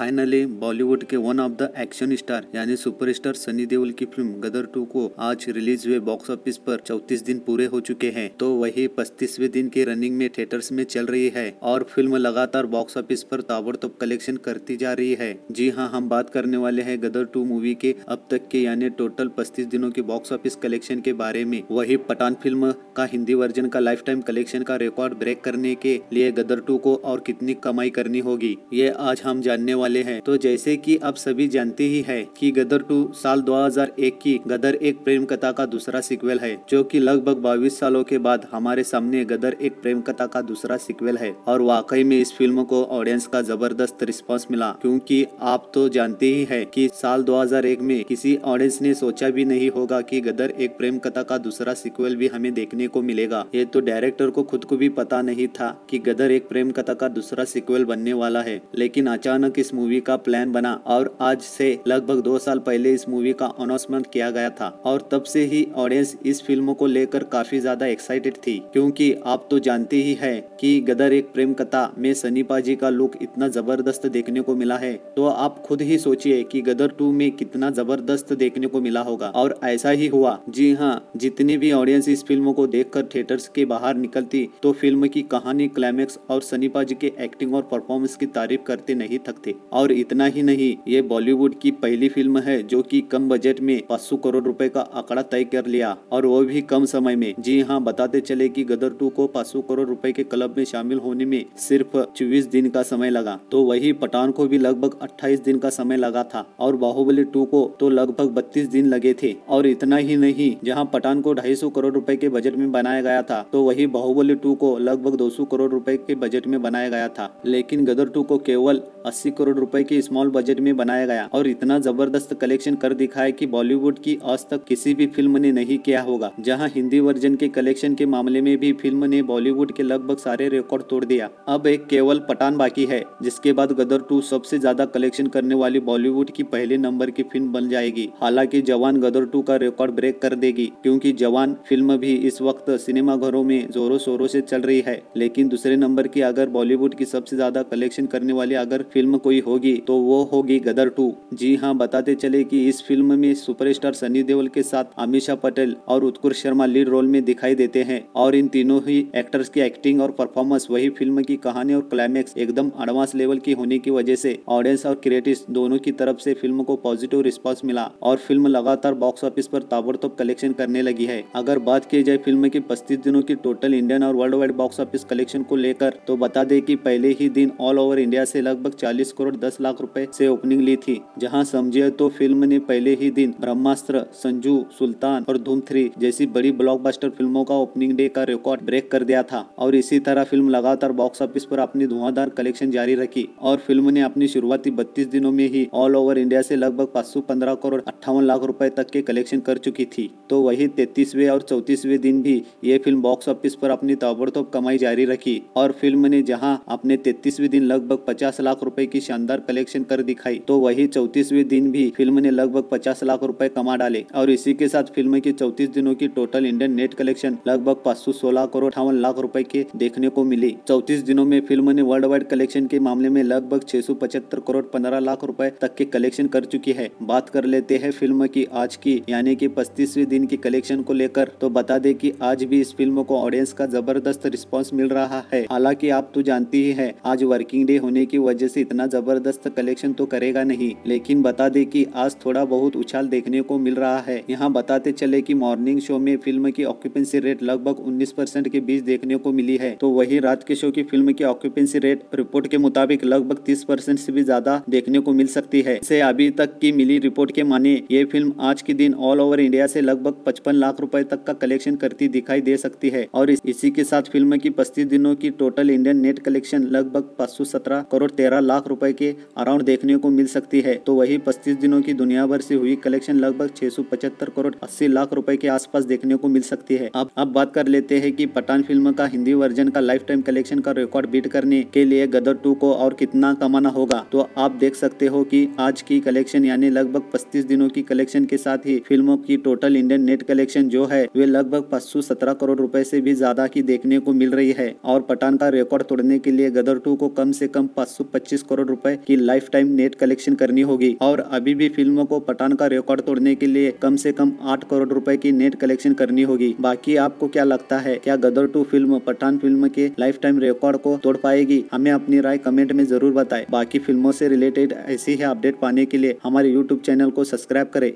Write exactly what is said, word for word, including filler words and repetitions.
Finally Bollywood के one of the action star यानी superstar Sunny Deol की फिल्म गदर टू को आज रिलीज हुए बॉक्स ऑफिस पर चौतीस दिन पूरे हो चुके हैं, तो वही पच्चीसवें दिन के रनिंग में थिएटर्स में चल रही है और फिल्म लगातार बॉक्स ऑफिस पर ताबड़तोब कलेक्शन करती जा रही है। जी हाँ, हम बात करने वाले हैं गदर टू मूवी के अब तक के यानी टोटल पच्चीस दिनों के बॉक्स ऑफिस कलेक्शन के बारे में। वही पठान फिल्म का हिंदी वर्जन का लाइफ टाइम कलेक्शन का रिकॉर्ड ब्रेक करने के लिए गदर टू को और कितनी कमाई करनी होगी, ये आज हम जानने वाले हैं। तो जैसे कि आप सभी जानते ही है कि गदर टू साल दो हज़ार एक की गदर एक प्रेम कथा का दूसरा सिक्वेल है, जो कि लगभग बाईस सालों के बाद हमारे सामने गदर एक प्रेम कथा का दूसरा सिक्वेल है। और वाकई में इस फिल्म को ऑडियंस का जबरदस्त रिस्पांस मिला, क्योंकि आप तो जानते ही है कि साल दो हज़ार एक में किसी ऑडियंस ने सोचा भी नहीं होगा कि गदर एक प्रेम कथा का दूसरा सिक्वेल भी हमें देखने को मिलेगा। ये तो डायरेक्टर को खुद को भी पता नहीं था कि गदर एक प्रेम कथा का दूसरा सिक्वेल बनने वाला है, लेकिन अचानक इस मूवी का प्लान बना और आज से लगभग दो साल पहले इस मूवी का अनाउंसमेंट किया गया था। और तब से ही ऑडियंस इस फिल्म को लेकर काफी ज्यादा एक्साइटेड थी, क्योंकि आप तो जानते ही है कि गदर एक प्रेम कथा में सनी पाजी का लुक इतना जबरदस्त देखने को मिला है, तो आप खुद ही सोचिए कि गदर टू में कितना जबरदस्त देखने को मिला होगा। और ऐसा ही हुआ। जी हाँ, जितनी भी ऑडियंस इस फिल्म को देखकर थिएटर्स के बाहर निकलती तो फिल्म की कहानी, क्लाइमेक्स और सनी पाजी के एक्टिंग और परफॉर्मेंस की तारीफ करते नहीं थकते। और इतना ही नहीं, ये बॉलीवुड की पहली फिल्म है जो कि कम बजट में पाँच सौ करोड़ रुपए का आंकड़ा तय कर लिया, और वो भी कम समय में। जी हाँ, बताते चले कि गदर टू को पाँच सौ करोड़ रुपए के क्लब में शामिल होने में सिर्फ चौबीस दिन का समय लगा, तो वही पठान को भी लगभग अट्ठाईस दिन का समय लगा था, और बाहुबली टू को तो लगभग बत्तीस दिन लगे थे। और इतना ही नहीं, जहाँ पठान को ढाई सौ करोड़ रुपए के बजट में बनाया गया था, तो वही बाहुबली टू को लगभग दो सौ करोड़ रुपए के बजट में बनाया गया था, लेकिन गदर टू को केवल अस्सी करोड़ रुपए के स्मॉल बजट में बनाया गया। और इतना जबरदस्त कलेक्शन कर दिखाया कि बॉलीवुड की आज तक किसी भी फिल्म ने नहीं किया होगा। जहां हिंदी वर्जन के कलेक्शन के मामले में भी फिल्म ने बॉलीवुड के लगभग सारे रिकॉर्ड तोड़ दिया। अब एक केवल पठान बाकी है, जिसके बाद गदर टू सबसे ज्यादा कलेक्शन करने वाली बॉलीवुड की पहले नंबर की फिल्म बन जाएगी। हालांकि जवान गदर टू का रिकॉर्ड ब्रेक कर देगी, क्योंकि जवान फिल्म भी इस वक्त सिनेमाघरों में जोरों शोरों से चल रही है। लेकिन दूसरे नंबर की अगर बॉलीवुड की सबसे ज्यादा कलेक्शन करने वाली अगर फिल्म कोई होगी तो वो होगी गदर टू। जी हाँ, बताते चले कि इस फिल्म में सुपरस्टार सनी देओल के साथ अमीषा पटेल और उत्कर्ष शर्मा लीड रोल में दिखाई देते हैं, और इन तीनों ही एक्टर्स की एक्टिंग और परफॉर्मेंस वही फिल्म की कहानी और क्लाइमेक्स एकदम एडवांस लेवल की होने की वजह से ऑडियंस और क्रिएटिव्स दोनों की तरफ से फिल्म को पॉजिटिव रिस्पांस मिला और फिल्म लगातार बॉक्स ऑफिस पर ताबड़तोब कलेक्शन करने लगी है। अगर बात की जाए फिल्म के पच्चीस दिनों की टोटल इंडियन और world wide box office collection को लेकर, तो बता दें कि पहले ही दिन ऑल ओवर इंडिया से लगभग चालीस करोड़ दस लाख रुपए से ओपनिंग ली थी। जहां समझिए तो फिल्म ने पहले ही दिन ब्रह्मास्त्र, संजू, सुल्तान और धूम थ्री जैसी बड़ी ब्लॉकबस्टर फिल्मों का ओपनिंग डे का रिकॉर्ड ब्रेक कर दिया था। और इसी तरह फिल्म लगातार बॉक्स ऑफिस पर अपनी धुआंधार कलेक्शन जारी रखी और फिल्म ने अपनी शुरुआती बत्तीस दिनों में ही ऑल ओवर इंडिया से लगभग पाँच सौ पंद्रह करोड़ अट्ठावन लाख रुपए तक के कलेक्शन कर चुकी थी। तो वही तैतीसवें और चौतीसवें दिन भी ये फिल्म बॉक्स ऑफिस पर अपनी ताबड़तोब कमाई जारी रखी और फिल्म ने जहां अपने तैतीसवें दिन लगभग पचास लाख रुपए की शानदार कलेक्शन कर दिखाई, तो वही चौतीसवें दिन भी फिल्म ने लगभग पचास लाख रुपए कमा डाले। और इसी के साथ फिल्म की चौतीस दिनों की टोटल इंडियन नेट कलेक्शन लगभग पाँच सौ सोलह करोड़ अठावन लाख रुपए के देखने को मिली। चौतीस दिनों में फिल्म ने वर्ल्ड वाइड कलेक्शन के मामले में लगभग छह सौ पचहत्तर करोड़ पंद्रह लाख रुपए तक के कलेक्शन कर चुकी है। बात कर लेते हैं फिल्म की आज की यानी की पच्चीसवें दिन की कलेक्शन को लेकर, तो बता दे कि आज भी इस फिल्म को ऑडियंस का जबरदस्त रिस्पांस मिल रहा है। हालांकि आप तो जानती ही है आज वर्किंग डे होने की वजह से इतना जबरदस्त कलेक्शन तो करेगा नहीं, लेकिन बता दे कि आज थोड़ा बहुत उछाल देखने को मिल रहा है। यहाँ बताते चले कि मॉर्निंग शो में फिल्म की ऑक्यूपेंसी रेट लगभग उन्नीस परसेंट के बीच देखने को मिली है, तो वही रात के शो की फिल्म की ऑक्यूपेंसी रेट रिपोर्ट के मुताबिक लगभग तीस परसेंट से भी ज्यादा देखने को मिल सकती है। इससे अभी तक की मिली रिपोर्ट के माने ये फिल्म आज के दिन ऑल ओवर इंडिया से लगभग पचपन लाख रुपए तक का कलेक्शन करती दिखाई दे सकती है। और इसी के साथ फिल्म की पच्चीस दिनों की टोटल इंडियन नेट कलेक्शन लगभग पाँच सौ सत्रह करोड़ तेरह लाख रुपए के अराउंड देखने को मिल सकती है, तो वही पच्चीस दिनों की दुनिया भर से हुई कलेक्शन लगभग छह सौ पचहत्तर करोड़ अस्सी लाख रुपए के आसपास देखने को मिल सकती है। अब अब बात कर लेते हैं कि पठान फिल्म का हिंदी वर्जन का लाइफ टाइम कलेक्शन का रिकॉर्ड बीट करने के लिए गदर टू को और कितना कमाना होगा, तो आप देख सकते हो कि आज की कलेक्शन यानी लगभग पच्चीस दिनों की कलेक्शन के साथ ही फिल्मों की टोटल इंडियन नेट कलेक्शन जो है वे लगभग पाँच सौ सत्रह करोड़ रुपए से भी ज्यादा की देखने को मिल रही है। और पठान का रिकॉर्ड तोड़ने के लिए गदर टू को कम से कम पाँच सौ पच्चीस करोड़ रुपए रुपए की लाइफ टाइम नेट कलेक्शन करनी होगी और अभी भी फिल्मों को पठान का रिकॉर्ड तोड़ने के लिए कम से कम आठ करोड़ रुपए की नेट कलेक्शन करनी होगी। बाकी आपको क्या लगता है, क्या Gadar two film Pathaan film के लाइफ टाइम रिकॉर्ड को तोड़ पाएगी? हमें अपनी राय कमेंट में जरूर बताएं। बाकी फिल्मों से रिलेटेड ऐसी ही अपडेट पाने के लिए हमारे यूट्यूब चैनल को सब्सक्राइब करें।